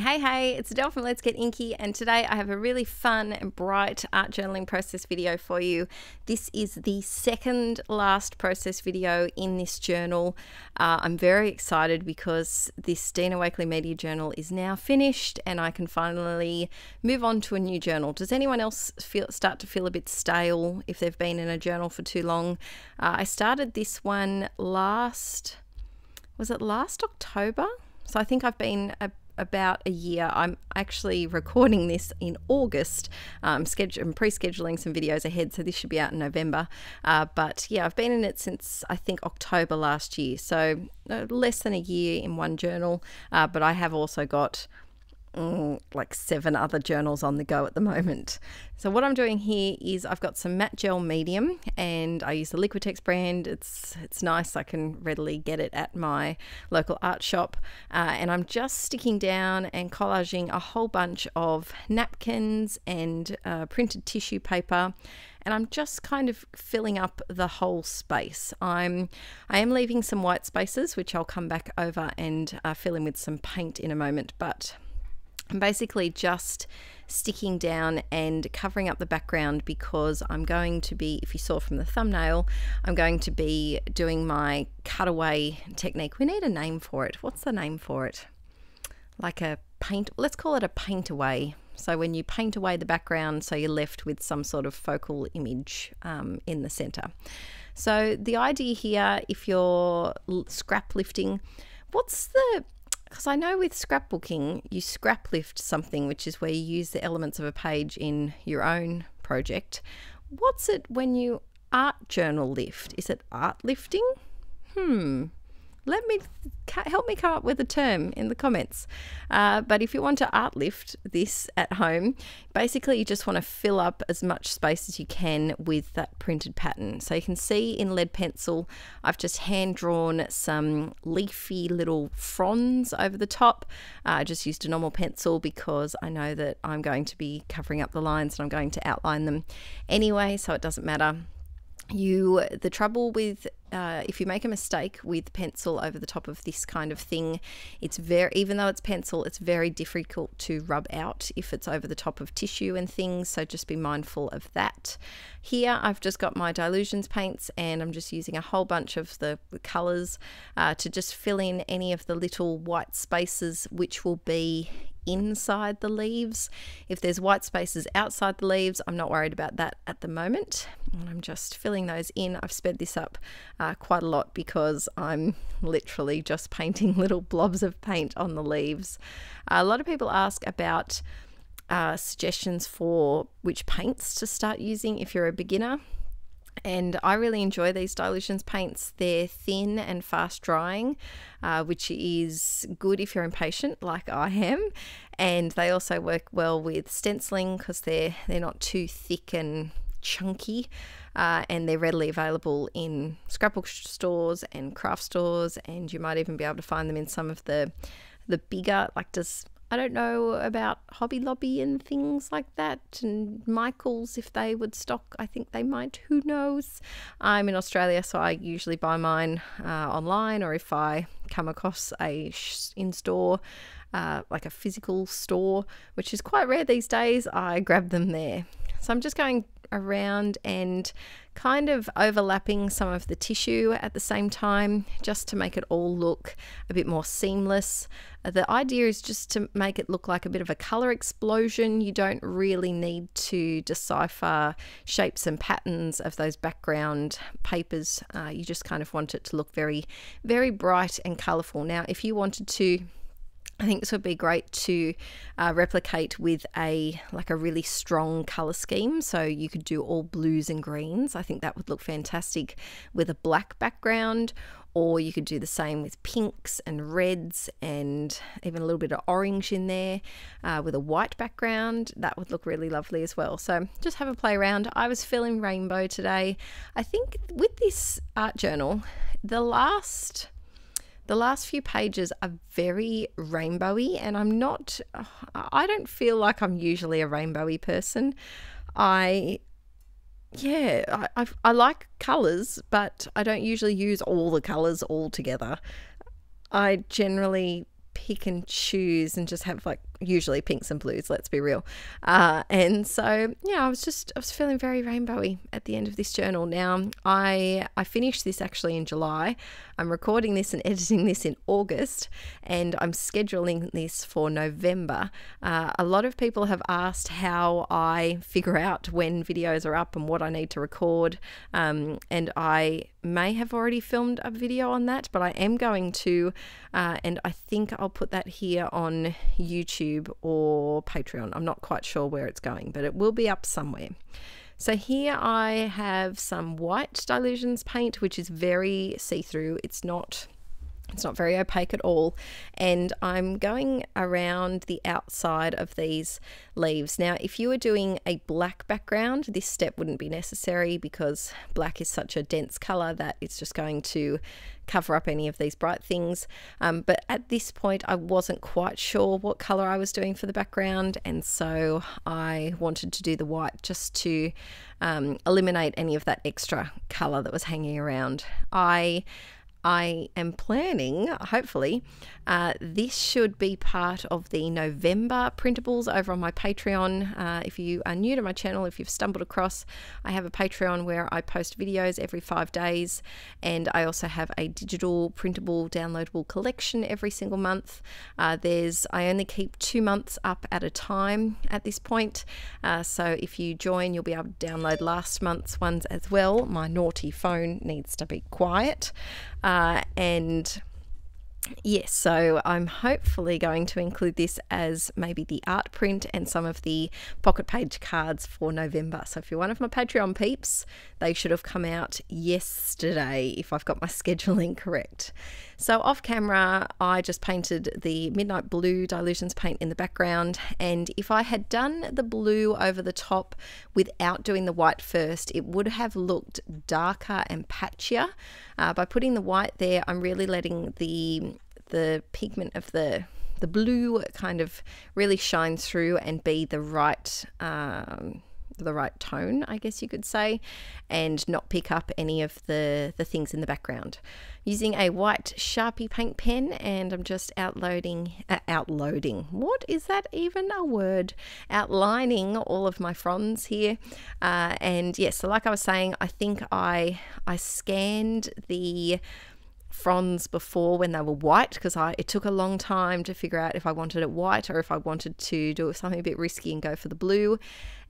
Hey, it's Adele from Let's Get Inky, and today I have a really fun and bright art journaling process video for you. This is the second last process video in this journal. I'm very excited because this Dina Wakley media journal is now finished and I can finally move on to a new journal. Does anyone else start to feel a bit stale if they've been in a journal for too long? I started this one was it last October? So I think I've been about a year. I'm actually recording this in August. I'm pre-scheduling some videos ahead, so this should be out in November. But yeah, I've been in it since I think October last year. So less than a year in one journal, but I have also got like 7 other journals on the go at the moment. So what I'm doing here is I've got some matte gel medium and I use the Liquitex brand. It's nice. I can readily get it at my local art shop. And I'm just sticking down and collaging a whole bunch of napkins and printed tissue paper. And I'm just kind of filling up the whole space. I am leaving some white spaces, which I'll come back over and fill in with some paint in a moment. But I'm basically just sticking down and covering up the background because I'm going to be, if you saw from the thumbnail, I'm going to be doing my cutaway technique. We need a name for it. What's the name for it? Like a paint, let's call it a paint away. So when you paint away the background, so you're left with some sort of focal image in the center. So the idea here, if you're scrap lifting, because I know with scrapbooking, you scrap lift something, which is where you use the elements of a page in your own project. What's it when you art journal lift? Is it art lifting? Help me come up with a term in the comments. But if you want to art lift this at home, basically you just want to fill up as much space as you can with that printed pattern. So you can see in lead pencil, I've just hand drawn some leafy little fronds over the top. I just used a normal pencil because I know that I'm going to be covering up the lines and I'm going to outline them anyway, so it doesn't matter. The trouble with if you make a mistake with pencil over the top of this kind of thing, even though it's pencil, it's very difficult to rub out if it's over the top of tissue and things, so just be mindful of that. Here I've just got my Dylusions paints and I'm just using a whole bunch of the colors to just fill in any of the little white spaces which will be inside the leaves. If there's white spaces outside the leaves, I'm not worried about that at the moment. And I'm just filling those in. I've sped this up quite a lot because I'm literally just painting little blobs of paint on the leaves. A lot of people ask about suggestions for which paints to start using if you're a beginner. And I really enjoy these Dylusions paints. They're thin and fast drying, which is good if you're impatient like I am. And they also work well with stenciling because they're not too thick and chunky, and they're readily available in scrapbook stores and craft stores, and you might even be able to find them in some of the bigger, like I don't know about Hobby Lobby and things like that, and Michaels, if they would stock. I think they might, who knows. I'm in Australia, so I usually buy mine online, or if I come across a in-store, like a physical store, which is quite rare these days, I grab them there. So I'm just going around and kind of overlapping some of the tissue at the same time, just to make it all look a bit more seamless. The idea is just to make it look like a bit of a color explosion. You don't really need to decipher shapes and patterns of those background papers. You just kind of want it to look very, very bright and colorful. Now, if you wanted to, I think this would be great to replicate with a really strong color scheme. So you could do all blues and greens. I think that would look fantastic with a black background, or you could do the same with pinks and reds and even a little bit of orange in there with a white background. That would look really lovely as well. So just have a play around. I was feeling rainbow today. I think with this art journal, the last few pages are very rainbowy, and I don't feel like I'm usually a rainbowy person. I like colors, but I don't usually use all the colors all together. I generally pick and choose and just have like usually pinks and blues, let's be real. And so yeah, I was feeling very rainbowy at the end of this journal. Now I finished this actually in July. I'm recording this and editing this in August, and I'm scheduling this for November. A lot of people have asked how I figure out when videos are up and what I need to record, and I may have already filmed a video on that, but I am going to, and I think I'll put that here on YouTube or Patreon. I'm not quite sure where it's going, but it will be up somewhere. So here I have some white Dylusions paint, which is very see-through. It's not very opaque at all, and I'm going around the outside of these leaves. Now if you were doing a black background, this step wouldn't be necessary because black is such a dense color that it's just going to cover up any of these bright things, but at this point I wasn't quite sure what color I was doing for the background, and so I wanted to do the white just to eliminate any of that extra color that was hanging around. I am planning, hopefully, this should be part of the November printables over on my Patreon. If you are new to my channel, if you've stumbled across, I have a Patreon where I post videos every 5 days, and I also have a digital printable downloadable collection every single month. I only keep 2 months up at a time at this point, so if you join, you'll be able to download last month's ones as well. My naughty phone needs to be quiet. And yes, so I'm hopefully going to include this as maybe the art print and some of the pocket page cards for November. So if you're one of my Patreon peeps, they should have come out yesterday if I've got my scheduling correct. So off camera, I just painted the midnight blue Dylusions paint in the background, and if I had done the blue over the top without doing the white first, it would have looked darker and patchier. By putting the white there, I'm really letting the pigment of the blue kind of really shine through and be the right tone, I guess you could say, and not pick up any of the things in the background. Using a white Sharpie paint pen, and I'm just outlining all of my fronds here. And yes, so like I was saying, I think I scanned the fronds before when they were white, because it took a long time to figure out if I wanted it white or if I wanted to do something a bit risky and go for the blue.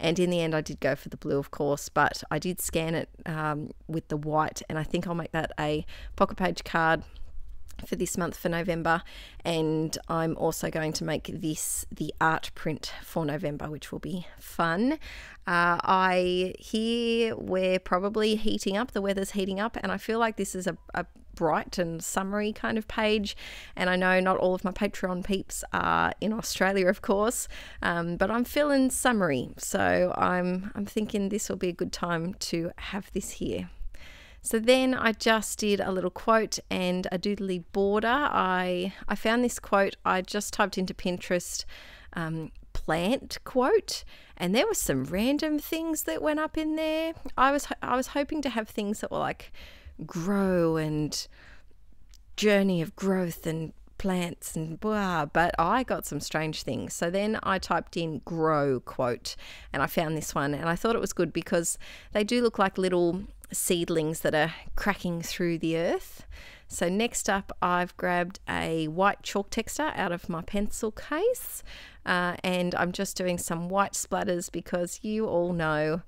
And in the end I did go for the blue, of course, but I did scan it with the white, and I think I'll make that a pocket page card for this month for November. And I'm also going to make this the art print for November, which will be fun. Here we're probably heating up, the weather's heating up, and I feel like this is a bright and summery kind of page, and I know not all of my Patreon peeps are in Australia, of course, but I'm feeling summery, so I'm thinking this will be a good time to have this here. So then I just did a little quote and a doodly border. I found this quote. I just typed into Pinterest plant quote, and there were some random things that went up in there. I was hoping to have things that were like grow and journey of growth and plants and blah, but I got some strange things. So then I typed in grow quote, and I found this one, and I thought it was good because they do look like little seedlings that are cracking through the earth. So next up, I've grabbed a white chalk texture out of my pencil case, and I'm just doing some white splatters because you all know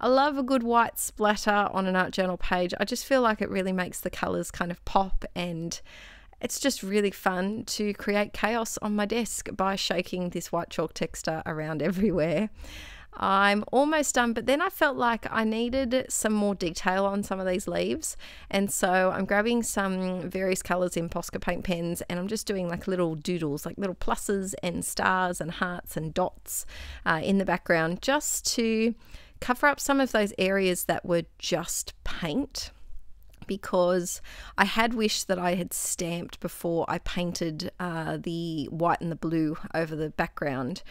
I love a good white splatter on an art journal page. I just feel like it really makes the colors kind of pop, and it's just really fun to create chaos on my desk by shaking this white chalk texture around everywhere. I'm almost done, but then I felt like I needed some more detail on some of these leaves, and so I'm grabbing some various colors in Posca paint pens, and I'm just doing like little doodles, like little pluses and stars and hearts and dots in the background, just to cover up some of those areas that were just paint, because I had wished that I had stamped before I painted the white and the blue over the background.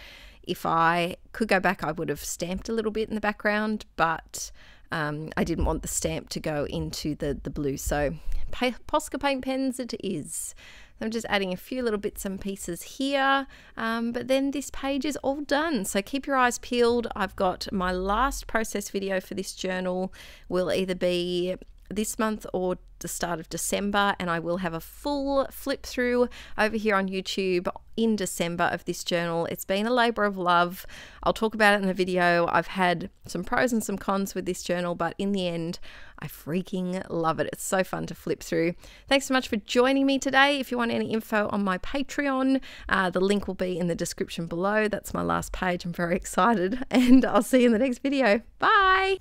If I could go back, I would have stamped a little bit in the background, but I didn't want the stamp to go into the blue. So Posca paint pens it is. I'm just adding a few little bits and pieces here, but then this page is all done. So keep your eyes peeled. I've got my last process video for this journal will either be this month or the start of December, and I will have a full flip through over here on YouTube in December of this journal. It's been a labor of love. I'll talk about it in the video. I've had some pros and some cons with this journal, but in the end, I freaking love it. It's so fun to flip through. Thanks so much for joining me today. If you want any info on my Patreon, the link will be in the description below. That's my last page. I'm very excited, and I'll see you in the next video. Bye.